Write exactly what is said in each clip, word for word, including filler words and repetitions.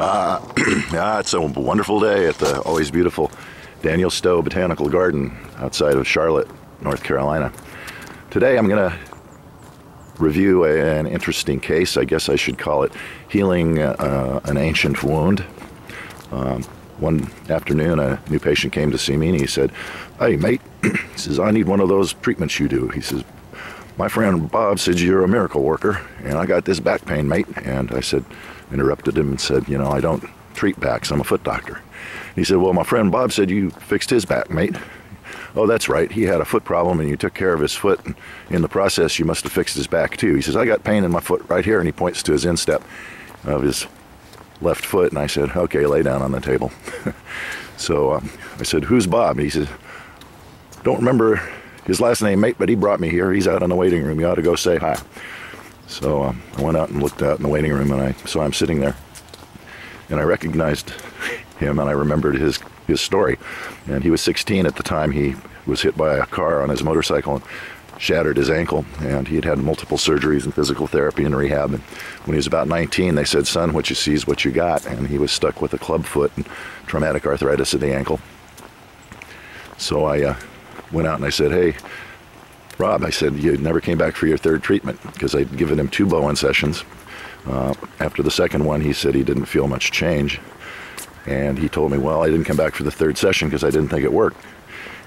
Uh, ah, it's a wonderful day at the always beautiful Daniel Stowe Botanical Garden outside of Charlotte, North Carolina. Today I'm going to review a, an interesting case. I guess I should call it healing uh, an ancient wound. Um, one afternoon a new patient came to see me and he said, "Hey mate," he says, "I need one of those treatments you do." He says, "My friend Bob said you're a miracle worker and I got this back pain, mate." And I said, interrupted him and said, "You know, I don't treat backs, I'm a foot doctor." He said, "Well, my friend Bob said you fixed his back, mate." "Oh, that's right. He had a foot problem and you took care of his foot, and in the process you must have fixed his back too." He says, "I got pain in my foot right here," and he points to his instep of his left foot, and I said, "Okay, lay down on the table." So um, I said, "Who's Bob?" And he says, "Don't remember his last name, mate, but he brought me here. He's out in the waiting room. You ought to go say hi." So um, I went out and looked out in the waiting room, and I saw him sitting there, and I recognized him, and I remembered his his story. And he was sixteen at the time. He was hit by a car on his motorcycle and shattered his ankle, and he had had multiple surgeries and physical therapy and rehab. And when he was about nineteen, they said, "Son, what you see is what you got," and he was stuck with a club foot and traumatic arthritis of the ankle. So I uh, went out and I said, "Hey, Rob," I said, "you never came back for your third treatment," because I'd given him two Bowen sessions. Uh, after the second one, he said he didn't feel much change. And he told me, "Well, I didn't come back for the third session because I didn't think it worked."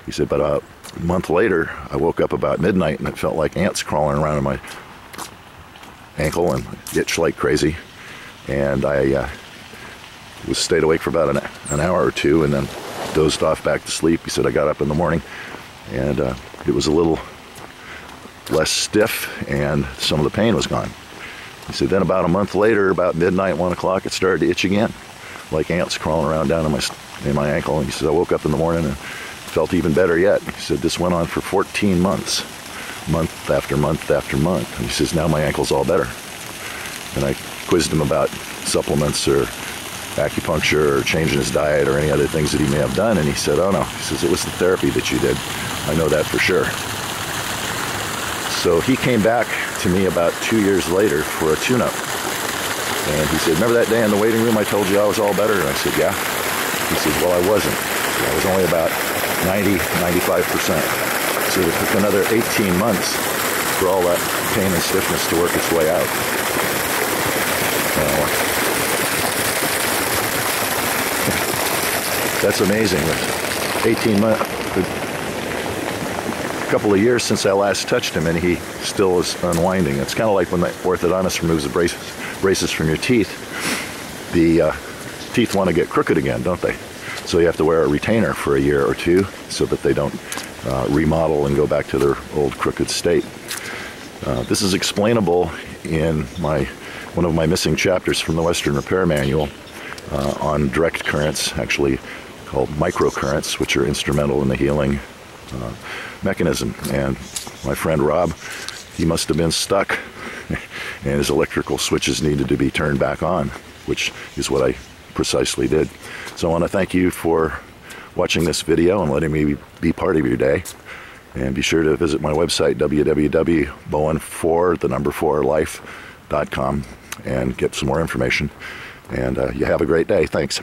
He said, "But uh, a month later, I woke up about midnight and it felt like ants crawling around in my ankle and itched like crazy. And I uh, was stayed awake for about an, an hour or two and then dozed off back to sleep." He said, "I got up in the morning and uh, it was a little less stiff and some of the pain was gone." He said, "Then about a month later, about midnight, one o'clock, it started to itch again, like ants crawling around down in my, in my ankle." And he said, "I woke up in the morning and felt even better yet." He said, "This went on for fourteen months, month after month after month." And he says, "Now my ankle's all better." And I quizzed him about supplements or acupuncture or changing his diet or any other things that he may have done. And he said, "Oh no," he says, "it was the therapy that you did. I know that for sure." So he came back to me about two years later for a tune-up. And he said, "Remember that day in the waiting room I told you I was all better?" And I said, "Yeah." He says, "Well, I wasn't. I was only about ninety, ninety-five percent. So it took another eighteen months for all that pain and stiffness to work its way out. Now, that's amazing. eighteen months, a couple of years since I last touched him, and he still is unwinding. It's kind of like when the orthodontist removes the braces, braces from your teeth. The uh, teeth want to get crooked again, don't they? So you have to wear a retainer for a year or two so that they don't uh, remodel and go back to their old crooked state. Uh, this is explainable in my one of my missing chapters from the Western Repair Manual uh, on direct currents, actually called microcurrents, which are instrumental in the healing uh, mechanism. And my friend Rob, he must have been stuck, and his electrical switches needed to be turned back on, which is what I precisely did. So I want to thank you for watching this video and letting me be part of your day. And be sure to visit my website, w w w dot bowen four life dot com, and get some more information. And uh, you have a great day. Thanks.